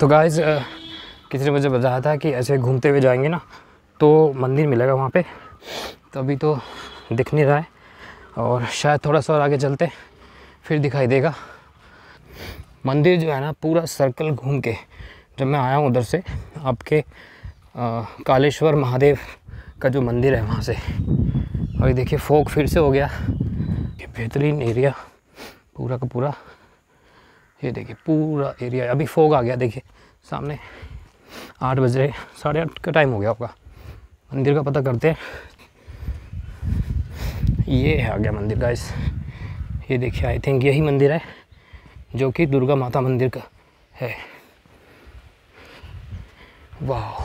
तो गाइस किसी ने मुझे बताया था कि ऐसे घूमते हुए जाएंगे ना तो मंदिर मिलेगा वहाँ पे, तो अभी तो दिख नहीं रहा है और शायद थोड़ा सा और आगे चलते फिर दिखाई देगा। मंदिर जो है ना पूरा सर्कल घूम के, जब मैं आया हूँ उधर से आपके कालेश्वर महादेव का जो मंदिर है वहाँ से, और ये देखिए फोक फिर से हो गया, बेहतरीन एरिया पूरा का पूरा, ये देखिए पूरा एरिया। अभी फोग आ गया देखिए सामने, 8 बजे 8:30 का टाइम हो गया आपका। मंदिर का पता करते हैं, ये है आ गया मंदिर गाइस, ये देखिए आई थिंक यही मंदिर है जो कि दुर्गा माता मंदिर का है। वाह,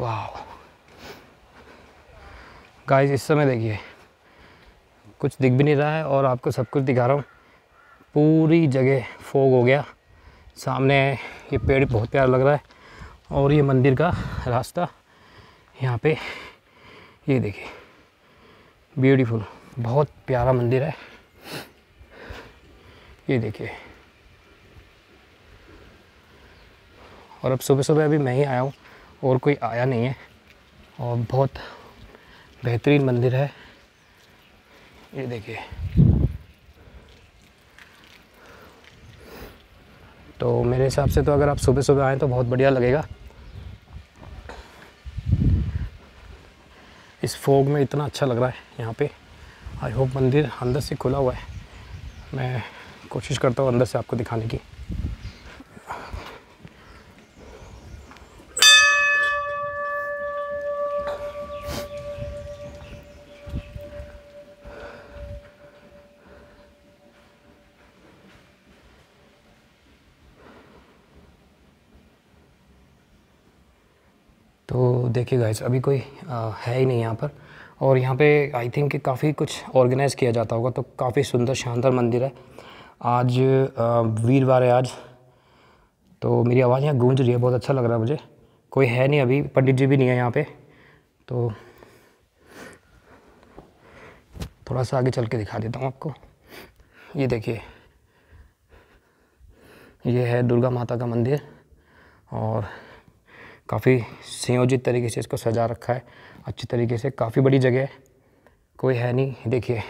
वाह गाइस इस समय देखिए कुछ दिख भी नहीं रहा है और आपको सब कुछ दिखा रहा हूँ। पूरी जगह फोग हो गया, सामने ये पेड़ बहुत प्यारा लग रहा है और ये मंदिर का रास्ता यहाँ पे, ये देखिए ब्यूटीफुल, बहुत प्यारा मंदिर है। ये देखिए, और अब सुबह सुबह अभी मैं ही आया हूँ और कोई आया नहीं है, और बहुत बेहतरीन मंदिर है। ये देखिए, तो मेरे हिसाब से तो अगर आप सुबह सुबह आएँ तो बहुत बढ़िया लगेगा। इस फोग में इतना अच्छा लग रहा है यहाँ पे। आई होप मंदिर अंदर से खुला हुआ है, मैं कोशिश करता हूँ अंदर से आपको दिखाने की। तो देखिए गाइस अभी कोई है ही नहीं यहाँ पर, और यहाँ पे आई थिंक कि काफ़ी कुछ ऑर्गेनाइज़ किया जाता होगा, तो काफ़ी सुंदर शानदार मंदिर है। आज वीरवार है आज, तो मेरी आवाज़ यहाँ गूंज रही है, बहुत अच्छा लग रहा है मुझे। कोई है नहीं अभी, पंडित जी भी नहीं है यहाँ पे, तो थोड़ा सा आगे चल के दिखा देता हूँ आपको। ये देखिए, ये है दुर्गा माता का मंदिर और काफ़ी संयोजित तरीके से इसको सजा रखा है अच्छी तरीके से। काफ़ी बड़ी जगह है, कोई है नहीं। देखिए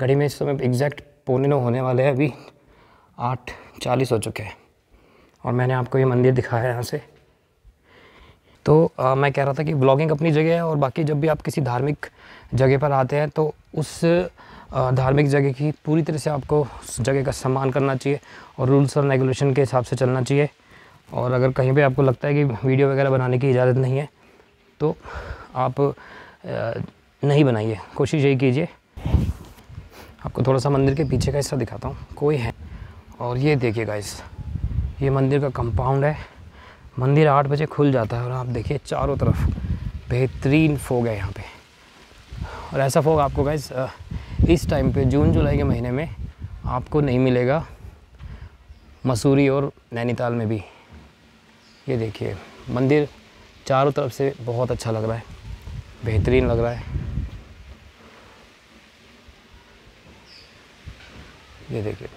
घड़ी में इस समय एग्जैक्ट 8:45 होने वाले हैं, अभी 8:40 हो चुके हैं और मैंने आपको ये मंदिर दिखाया है यहाँ से। तो मैं कह रहा था कि ब्लॉगिंग अपनी जगह है, और बाकी जब भी आप किसी धार्मिक जगह पर आते हैं तो उस धार्मिक जगह की पूरी तरह से आपको उस जगह का सम्मान करना चाहिए और रूल्स और रेगुलेशन के हिसाब से चलना चाहिए। और अगर कहीं पे आपको लगता है कि वीडियो वगैरह बनाने की इजाज़त नहीं है तो आप नहीं बनाइए, कोशिश यही कीजिए। आपको थोड़ा सा मंदिर के पीछे का हिस्सा दिखाता हूँ, कोई है। और ये देखिए गाइस, ये मंदिर का कंपाउंड है। मंदिर 8 बजे खुल जाता है और आप देखिए चारों तरफ बेहतरीन फोग है यहाँ पे। और ऐसा फोग आपको गाइस इस टाइम पे जून जुलाई के महीने में आपको नहीं मिलेगा मसूरी और नैनीताल में भी। ये देखिए मंदिर चारों तरफ से बहुत अच्छा लग रहा है, बेहतरीन लग रहा है। ये देखिए,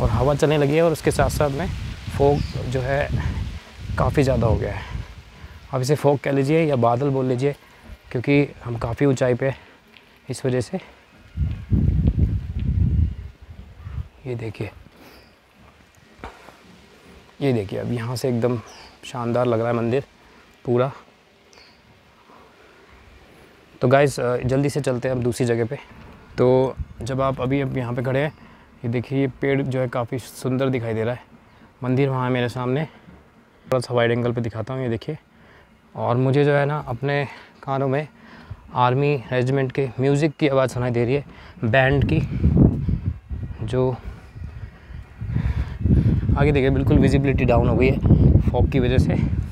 और हवा चलने लगी है और उसके साथ साथ में फोग जो है काफ़ी ज़्यादा हो गया है। आप इसे फोग कह लीजिए या बादल बोल लीजिए, क्योंकि हम काफ़ी ऊंचाई पे इस वजह से। ये देखिए, ये देखिए अब यहाँ से एकदम शानदार लग रहा है मंदिर पूरा। तो गाइस जल्दी से चलते हैं अब दूसरी जगह पे। तो जब आप अभी अब यहाँ पे खड़े हैं, ये देखिए ये पेड़ जो है काफ़ी सुंदर दिखाई दे रहा है। मंदिर वहाँ है मेरे सामने, थोड़ा सा वाइड एंगल पे दिखाता हूँ। ये देखिए, और मुझे जो है ना अपने कानों में आर्मी रेजिमेंट के म्यूज़िक की आवाज़ सुनाई दे रही है, बैंड की। जो आगे देखिए बिल्कुल विजिबिलिटी डाउन हो गई है फॉग की वजह से।